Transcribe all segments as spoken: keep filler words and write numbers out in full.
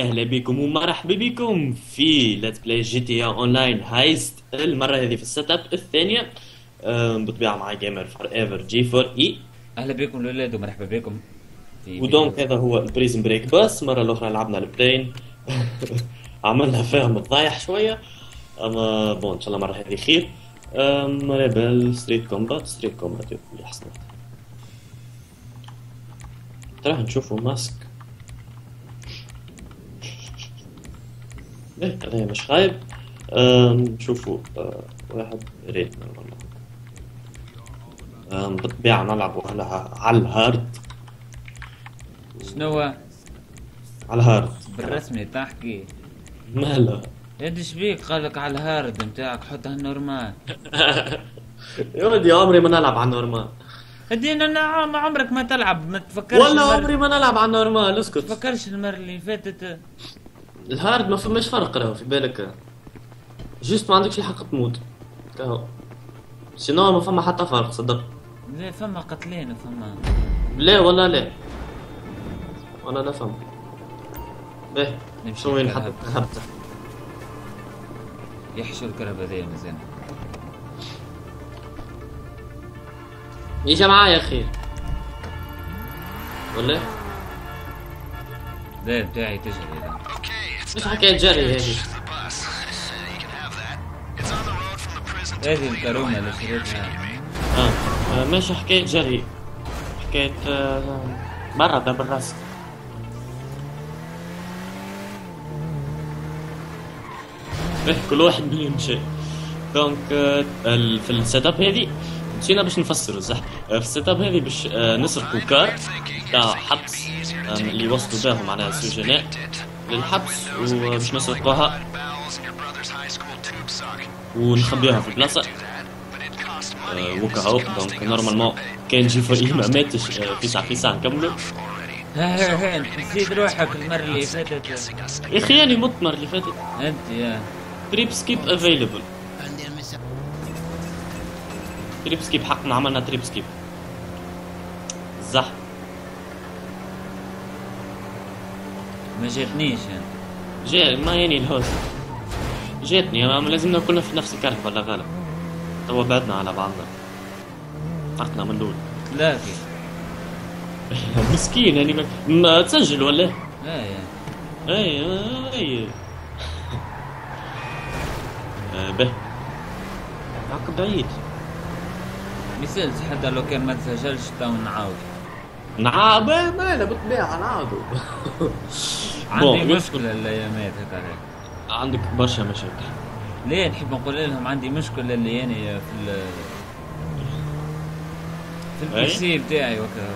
اهلا بكم ومرحبا بكم في لات بلاي جي تي اونلاين هايست. المره هذه في السيت اب الثانيه بطبيعه مع جيمر فور ايفر جي فور اي. اهلا بكم الاولاد ومرحبا بكم. ودونك هذا هو البريزن بريك، بس المره الاخرى لعبنا البلين عملنا فيهم الضايح شويه، اما بون ان شاء الله المره هذه خير. مرحبا ستريت كومبات ستريت كومبات اللي حصلت راح نشوفوا ماسك. ايه هذا مش خايب. شوفوا واحد ريت والله بالطبيعة نلعبوا على على الهارد. شنو على الهارد؟ بالرسمي تحكي ماله؟ ايش بيك قالك على الهارد نتاعك حطها النورمال. يا ولدي عمري ما نلعب على النورمال. ادينا انا عمرك ما تلعب، ما تفكرش والله المر... عمري ما نلعب على النورمال. اسكت ما تفكرش المرة اللي فاتت. الهارد ما فماش فرق راهو في بالك، جست ما عندكش الحق تموت راهو، سينو ما فما حتى فرق صدق. لا فما قتلين فما. لا والله لا والله لا فما. باهي شنو وين نحط نحط يحشو الكرهب هذايا مزيان. يجي معايا خير ولا؟ لا بتاعي تجري هذا. مش حكاية جري هذه. هذه الكورونا اللي شريتها. اه مش حكاية جري، حكاية مرض بالراس. كل واحد منهم يمشي. دونك في السيت اب هذه مشينا باش نفسروا الزحمة. في السيت اب هذه باش نسرقوا كار تاع حبس اللي وصلوا بها معناها السجناء للحبس، وباش نسرقوها ونخبيها في بلاصة وكهو. دونك نورمالمون كان جي فور اي ما ماتش في ساعة في ساعة نكملوا. ها نسيت روحك المرة اللي فاتت يا أخي، أنا مت المرة اللي فاتت أنت يا تريب سكيب افيلبل. تريب سكيب حقنا عملنا تريب سكيب الزحمة ما جاتنيش يعني. جا ما يعني الهوس جاتني، اما لازمنا كلنا في نفس الكارت ولا غالب. توا بعدنا على بعضنا حقنا من الاول. لا في مسكين يعني ما, ما تسجل ولا ايه ايه ايه به هاك بعيد مثال حتى لو كان ما تسجلش تو نعاود نعاود ماله بالطبيعة نعاودو. عندي مشكلة الأيامات هكا عندك برشا مشاكل. ليه نحب نقول لهم عندي مشكلة اللي أنا يعني في ال في البيسي بتاعي وكا.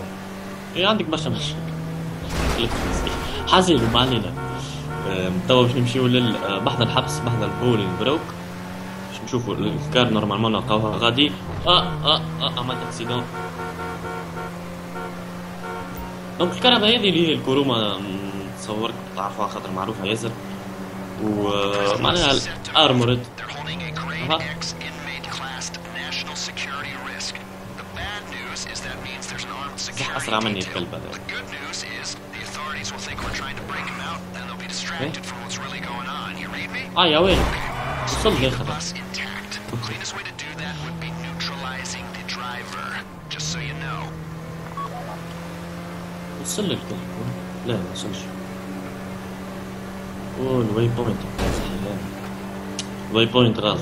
إيه عندك برشا مشاكل حاسيلو ما علينا. توا باش نمشيو لبحذا الحبس بحذا البول البروك باش نشوفو الكار نورمالمون نلقاوها غادي. أه أه أه عملت أكسيدون. دونك الكهرباء هذه اللي هي الكرومة نتصورك تعرفوها خاطر معروفة ياسر، ومعناها الارمورد. صح اسرع مني الكلب هذا. اه يا ويلي وصل لي خطأ. وصل لك الكلب؟ لا ما وصلش. اوه الواي بوينت الواي بوينت غلط.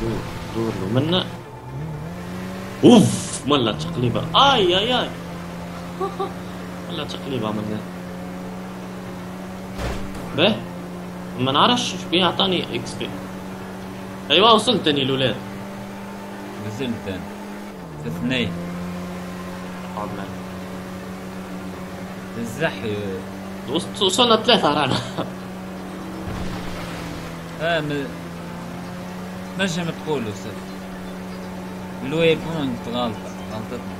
دور دور له منا. اوف ملا تقليبه. اي اي اي ملا تقليبه عملنا. باهي ما نعرفش شبيه عطاني اكس بي. ايوا وصلت اني الاولاد. وصلت انا. اثنين. اقعد معايا. الزحي وصلنا ثلاثة رانا. اه ما نجم تقول وصلت. الواي بوينت غلطة غلطتنا.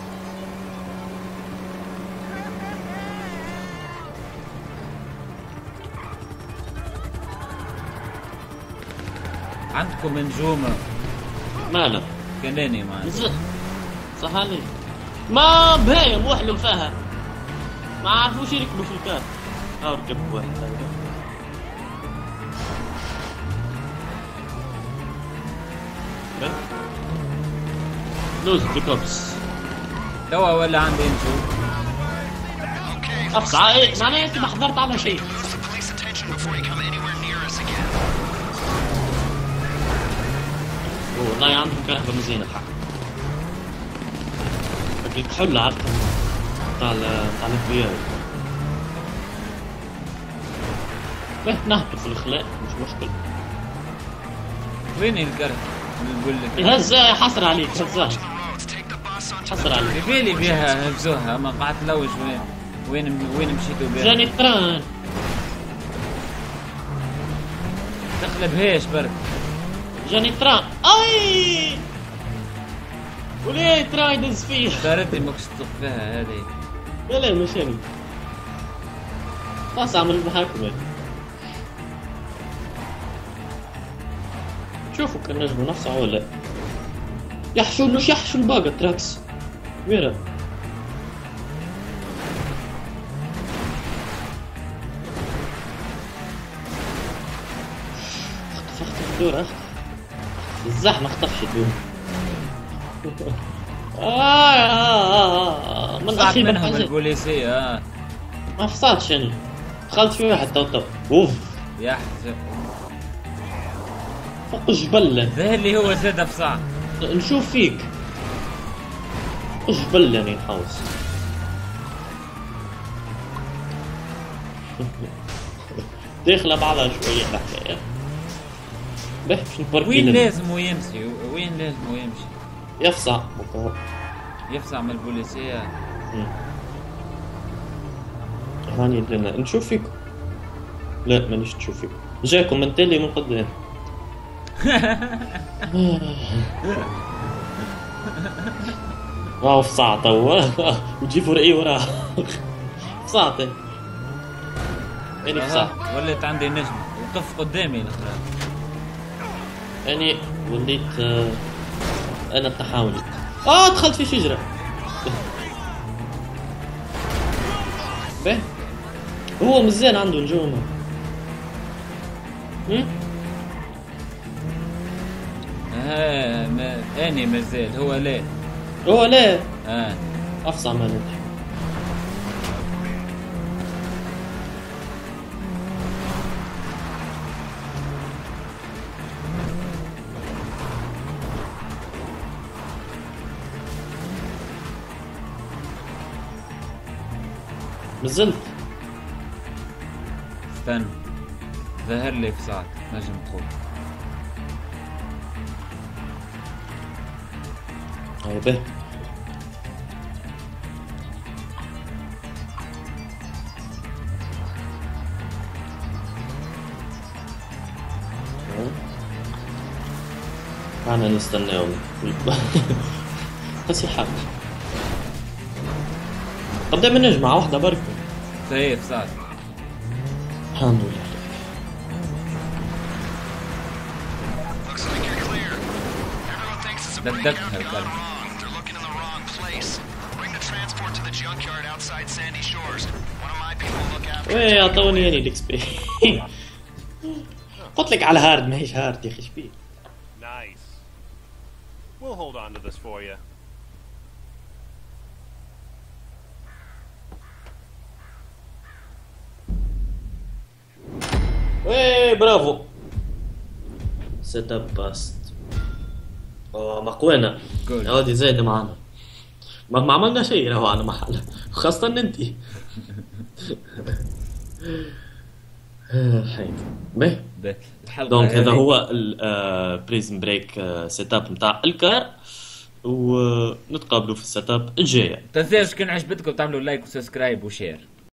عندكم نجومة ماله؟ كلاني معاك. صح عليك. ما بهايم واحلم فيها. ما عرفوش يركبوا في الكار. اركب واحدة. لوز بيكابس توا ولا عندي انتو خمس دقائق معناها ما حضرت على شيء. والله عندهم كهرباء مزينة الحق. لكن تحل عرفت تاع تاع الانفيار. باه نهبط في الخلاء مش مشكل. وين الكرت؟ نقول لك. هز حصر عليك هزها. حصر عليك. في بالي بها هزوها ما قعدت نلوج وين وين وين مشيتوا بها. جاني التران. دخل بهاش برك. جاني تران اي وليه تران يدز فيه دارتني ماكش تطفيها هذه. لا لا مش انا خلاص عمل المحاكمة. شوفوا كان نجم نفسه ولا يحشو مش يحشو الباقة تراكس ويرا اخطف اخطف الدور اخطف الزحمة اختفشت الدور. آه آه آه من أخي منهم البوليسية آه ما فصلتش أنا دخلت في واحد تو تو أوف يا حزب فوق الجبل ذا اللي هو زاد بصعب نشوف فيك فوق الجبل أنا نحوس داخلة بعضها شوية الحكاية. وين لازم يمشي وين لازم يمشي يفصع يفصع من البوليسية. هاني درنا نشوف فيكم. لا مانيش نشوف فيكم جاكم من تالي من قدام. راهو فصع توا وتجيبوا رأي وراه فصعت أنا فصعت ولات عندي نجم وقف قدامي الأخرى. أنا وليت أنا التحاولي. آه دخلت في شجرة. باهي هو مزيان عنده نجومة. هم؟ آه ما أنا مازال هو لا. هو لا. آه. أفصع ما نمشي. مازلت استنى ظهر لي فصعت نجم تقول هاي به معنا نستناهم قصي حاجة قدام النجمة على واحدة برك صحيح صح. الحمد لله دقدقها الكلب. وي عطوني أنا الإكس بي. قلت لك على هارد ماهيش هارد يا أخي شبيه. ايه برافو سيت اب باست. اه مقوانا عادي زايده معانا ما عملنا شيء راهو على محل خاصه انت. الحين باهي دونك هذا هو البريزن بريك سيت اب نتاع الكار ونتقابلوا في السيت اب الجايه. ما تنساوش كان عجبتكم تعملوا لايك وسبسكرايب وشير.